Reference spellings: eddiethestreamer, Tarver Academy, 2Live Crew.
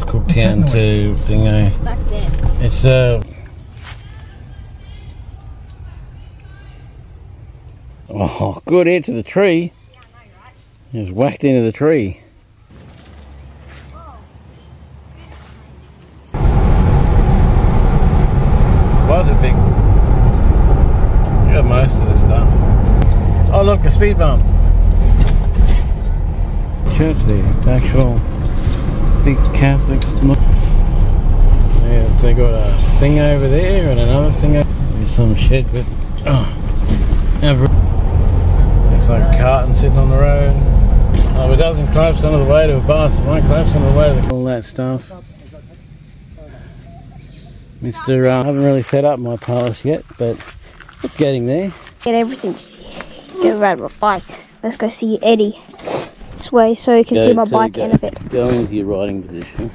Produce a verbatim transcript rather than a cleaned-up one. was cooked What's down to thingo. Back there. It's uh Oh, good hit to the tree. Yeah, I know, right? It was whacked into the tree. Was a big, you got most of the stuff. Oh look, a speed bump. Church there, the actual big Catholic. Yeah, they got a thing over there and another thing over there. There's some shed with, oh, there's like a carton sitting on the road. Oh, it doesn't collapse under the weight of a bus, it might collapse under the weight of all that stuff. Mister Uh, I haven't really set up my palace yet, but it's getting there. Get everything. Go ride my bike. Let's go see Eddie. This way so you can go see my bike in a bit. Go into your riding position.